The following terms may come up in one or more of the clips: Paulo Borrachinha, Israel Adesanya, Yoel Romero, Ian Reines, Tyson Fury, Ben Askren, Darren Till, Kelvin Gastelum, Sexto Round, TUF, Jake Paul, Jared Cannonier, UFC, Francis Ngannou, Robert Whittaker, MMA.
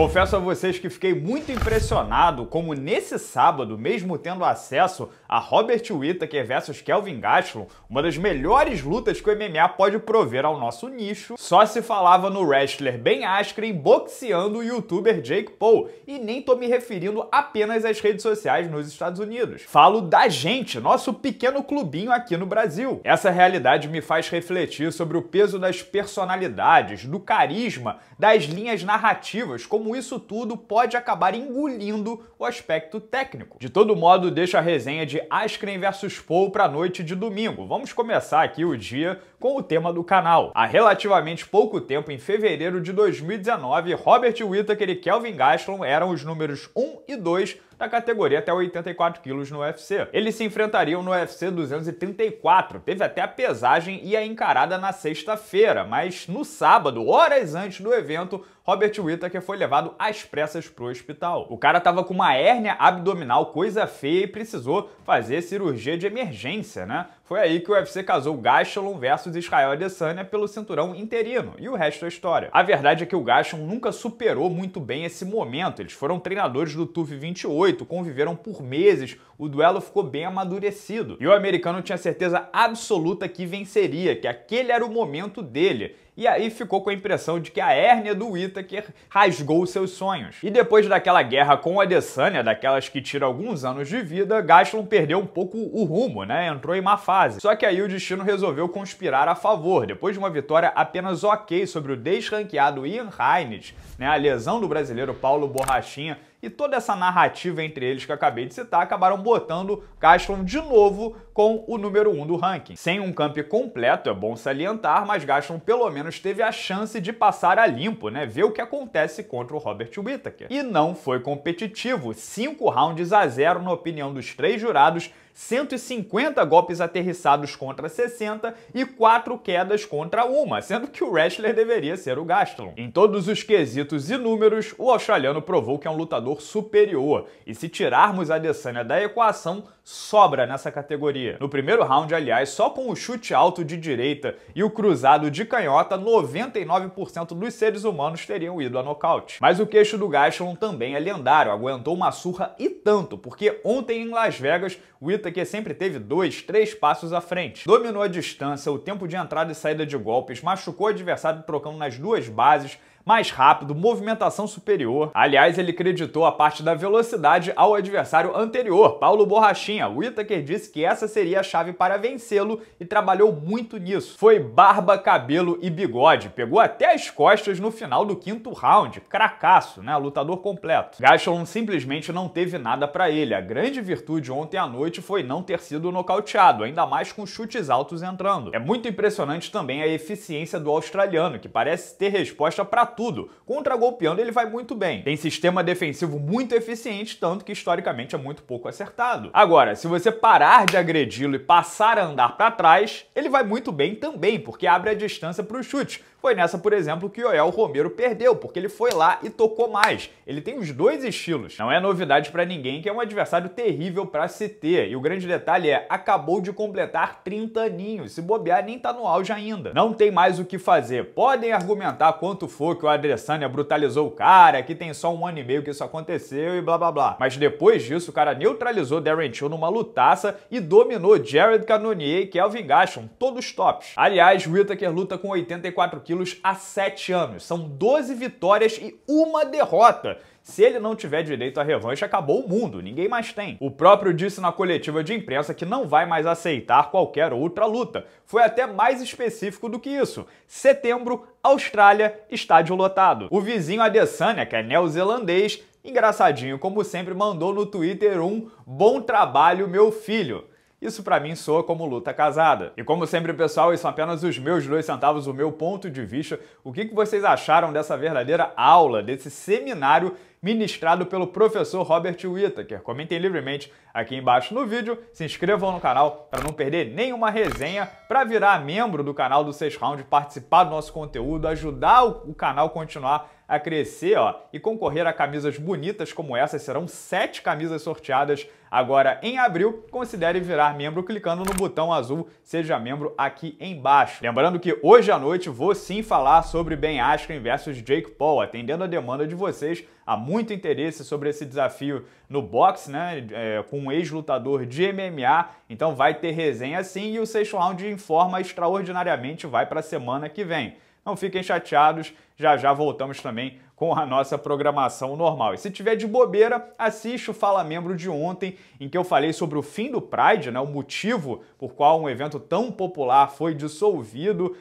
Confesso a vocês que fiquei muito impressionado como nesse sábado, mesmo tendo acesso a Robert Whittaker versus Kelvin Gastelum, uma das melhores lutas que o MMA pode prover ao nosso nicho, só se falava no wrestler Ben Askren boxeando o youtuber Jake Paul, e nem tô me referindo apenas às redes sociais nos Estados Unidos. Falo da gente, nosso pequeno clubinho aqui no Brasil. Essa realidade me faz refletir sobre o peso das personalidades, do carisma, das linhas narrativas, como isso tudo pode acabar engolindo o aspecto técnico. De todo modo, deixo a resenha de Askren vs Paul para a noite de domingo. Vamos começar aqui o dia com o tema do canal. Há relativamente pouco tempo, em fevereiro de 2019, Robert Whittaker e Kelvin Gastelum eram os números 1 e 2 da categoria até 84 quilos no UFC. Eles se enfrentariam no UFC 234, teve até a pesagem e a encarada na sexta-feira, mas no sábado, horas antes do evento, Robert Whittaker foi levado às pressas pro hospital. O cara tava com uma hérnia abdominal, coisa feia, e precisou fazer cirurgia de emergência, né? Foi aí que o UFC casou Gastelum versus Israel Adesanya pelo cinturão interino, e o resto é história. A verdade é que o Gastelum nunca superou muito bem esse momento. Eles foram treinadores do TUF 28, conviveram por meses, o duelo ficou bem amadurecido. E o americano tinha certeza absoluta que venceria, que aquele era o momento dele. E aí ficou com a impressão de que a hérnia do Whittaker rasgou seus sonhos. E depois daquela guerra com o Adesanya, daquelas que tira alguns anos de vida, Gastelum perdeu um pouco o rumo, né? Entrou em má fase. Só que aí o destino resolveu conspirar a favor. Depois de uma vitória apenas ok sobre o desranqueado Ian Reines, né? A lesão do brasileiro Paulo Borrachinha e toda essa narrativa entre eles que eu acabei de citar acabaram botando Gastelum de novo com o número 1 do ranking. Sem um camp completo, é bom salientar, mas Gastelum pelo menos teve a chance de passar a limpo, né? Ver o que acontece contra o Robert Whittaker. E não foi competitivo. 5 rounds a 0 na opinião dos 3 jurados, 150 golpes aterrissados contra 60 e 4 quedas contra 1, sendo que o wrestler deveria ser o Gastelum. Em todos os quesitos e números, o australiano provou que é um lutador superior, e se tirarmos a Adesanya da equação, sobra nessa categoria. No primeiro round, aliás, só com o chute alto de direita e o cruzado de canhota, 99% dos seres humanos teriam ido a nocaute. Mas o queixo do Gastelum também é lendário, aguentou uma surra e tanto, porque ontem em Las Vegas, o Whittaker sempre teve 2, 3 passos à frente. Dominou a distância, o tempo de entrada e saída de golpes, machucou o adversário trocando nas duas bases, mais rápido, movimentação superior. Aliás, ele creditou a parte da velocidade ao adversário anterior, Paulo Borrachinha. O Whittaker disse que essa seria a chave para vencê-lo e trabalhou muito nisso. Foi barba, cabelo e bigode. Pegou até as costas no final do 5º round. Cracaço, né? Lutador completo. Gastelum simplesmente não teve nada para ele. A grande virtude ontem à noite foi não ter sido nocauteado, ainda mais com chutes altos entrando. É muito impressionante também a eficiência do australiano, que parece ter resposta para tudo. Contra-golpeando ele vai muito bem. Tem sistema defensivo muito eficiente, tanto que historicamente é muito pouco acertado. Agora, se você parar de agredi-lo e passar a andar para trás, ele vai muito bem também, porque abre a distância para o chute. Foi nessa, por exemplo, que Yoel Romero perdeu, porque ele foi lá e tocou mais. Ele tem os dois estilos. Não é novidade pra ninguém que é um adversário terrível pra se ter. E o grande detalhe é, acabou de completar 30 aninhos. Se bobear, nem tá no auge ainda. Não tem mais o que fazer. Podem argumentar quanto for que o Adesanya brutalizou o cara, que tem só 1 ano e meio que isso aconteceu e blá blá blá. Mas depois disso, o cara neutralizou Darren Till numa lutaça e dominou Jared Cannonier e Kelvin Gastelum, todos tops. Aliás, Whittaker luta com 84 quilos há 7 anos. São 12 vitórias e 1 derrota. Se ele não tiver direito à revanche, acabou o mundo, ninguém mais tem. O próprio disse na coletiva de imprensa que não vai mais aceitar qualquer outra luta. Foi até mais específico do que isso. Setembro, Austrália, estádio lotado. O vizinho Adesanya, que é neozelandês, engraçadinho como sempre, mandou no Twitter um "Bom trabalho, meu filho". Isso pra mim soa como luta casada. E como sempre, pessoal, isso são apenas os meus 2 centavos, o meu ponto de vista. O que vocês acharam dessa verdadeira aula, desse seminário ministrado pelo professor Robert Whittaker. Comentem livremente aqui embaixo no vídeo, se inscrevam no canal para não perder nenhuma resenha, para virar membro do canal do Sexto Round, participar do nosso conteúdo, ajudar o canal a continuar a crescer, ó, e concorrer a camisas bonitas como essas. Serão 7 camisas sorteadas agora em abril. Considere virar membro clicando no botão azul Seja Membro aqui embaixo. Lembrando que hoje à noite vou sim falar sobre Ben Askren versus Jake Paul, atendendo a demanda de vocês. Há muito interesse sobre esse desafio no boxe, né, com um ex-lutador de MMA, então vai ter resenha sim, e o Sexto Round informa extraordinariamente, vai para a semana que vem. Não fiquem chateados, já já voltamos também com a nossa programação normal. E se tiver de bobeira, assiste o Fala Membro de ontem, em que eu falei sobre o fim do Pride, né, o motivo por qual um evento tão popular foi dissolvido,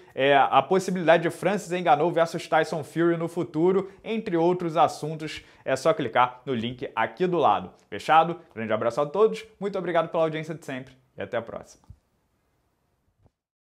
a possibilidade de Francis Ngannou versus Tyson Fury no futuro, entre outros assuntos. É só clicar no link aqui do lado. Fechado? Grande abraço a todos, muito obrigado pela audiência de sempre e até a próxima.